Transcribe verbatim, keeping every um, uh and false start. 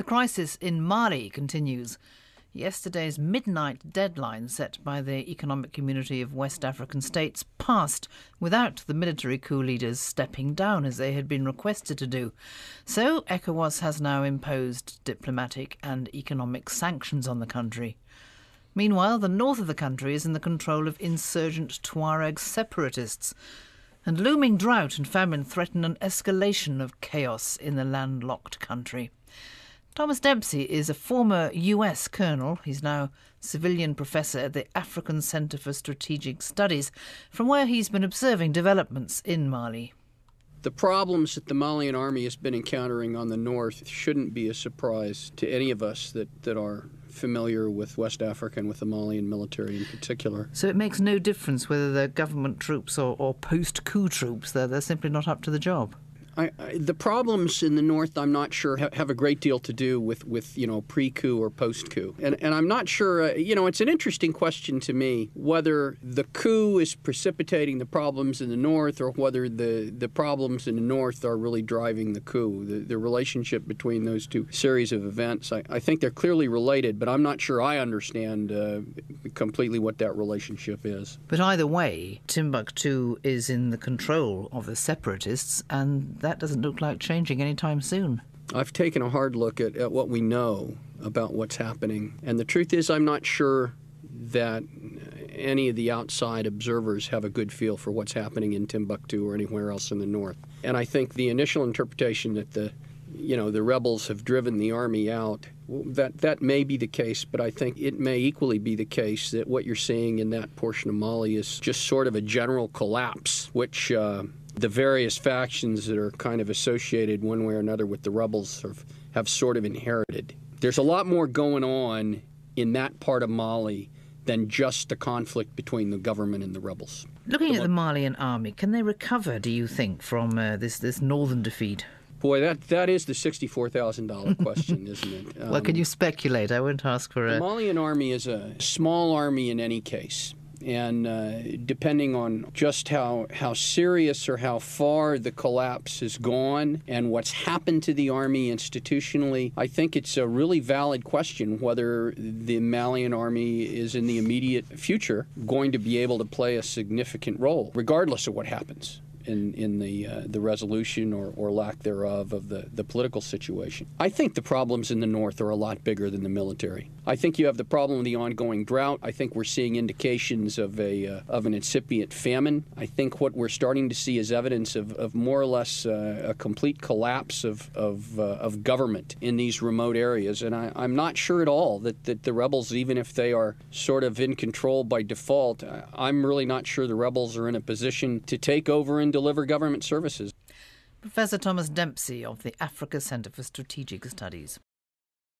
The crisis in Mali continues. Yesterday's midnight deadline set by the Economic Community of West African States passed without the military coup leaders stepping down as they had been requested to do. So ECOWAS has now imposed diplomatic and economic sanctions on the country. Meanwhile, the north of the country is in the control of insurgent Tuareg separatists, and looming drought and famine threaten an escalation of chaos in the landlocked country. Thomas Dempsey is a former U S colonel. He's now civilian professor at the African Center for Strategic Studies, from where he's been observing developments in Mali. The problems that the Malian army has been encountering on the north shouldn't be a surprise to any of us that, that are familiar with West Africa and with the Malian military in particular. So it makes no difference whether they're government troops or, or post-coup troops. They're, they're simply not up to the job. I, I, the problems in the north, I'm not sure, ha have a great deal to do with, with you know, pre-coup or post-coup. And, and I'm not sure, uh, you know, it's an interesting question to me, whether the coup is precipitating the problems in the north or whether the, the problems in the north are really driving the coup, the, the relationship between those two series of events. I, I think they're clearly related, but I'm not sure I understand uh, completely what that relationship is. But either way, Timbuktu is in the control of the separatists, and that doesn't look like changing anytime soon. I've taken a hard look at, at what we know about what's happening. And the truth is, I'm not sure that any of the outside observers have a good feel for what's happening in Timbuktu or anywhere else in the north. And I think the initial interpretation that the, you know, the rebels have driven the army out, that, that may be the case, but I think it may equally be the case that what you're seeing in that portion of Mali is just sort of a general collapse, which... Uh, The various factions that are kind of associated one way or another with the rebels have, have sort of inherited. There's a lot more going on in that part of Mali than just the conflict between the government and the rebels. Looking at the Malian army, can they recover, do you think, from uh, this, this northern defeat? Boy, that, that is the sixty-four thousand dollar question, isn't it? Um, well, can you speculate? I wouldn't ask for a... The Malian army is a small army in any case. And uh, depending on just how, how serious or how far the collapse has gone and what's happened to the army institutionally, I think it's a really valid question whether the Malian army is in the immediate future going to be able to play a significant role, regardless of what happens in, in the, uh, the resolution or, or lack thereof of the, the political situation. I think the problems in the north are a lot bigger than the military. I think you have the problem of the ongoing drought. I think we're seeing indications of, a, uh, of an incipient famine. I think what we're starting to see is evidence of, of more or less uh, a complete collapse of, of, uh, of government in these remote areas. And I, I'm not sure at all that, that the rebels, even if they are sort of in control by default, I'm really not sure the rebels are in a position to take over and deliver government services. Professor Thomas Dempsey of the Africa Center for Strategic Studies.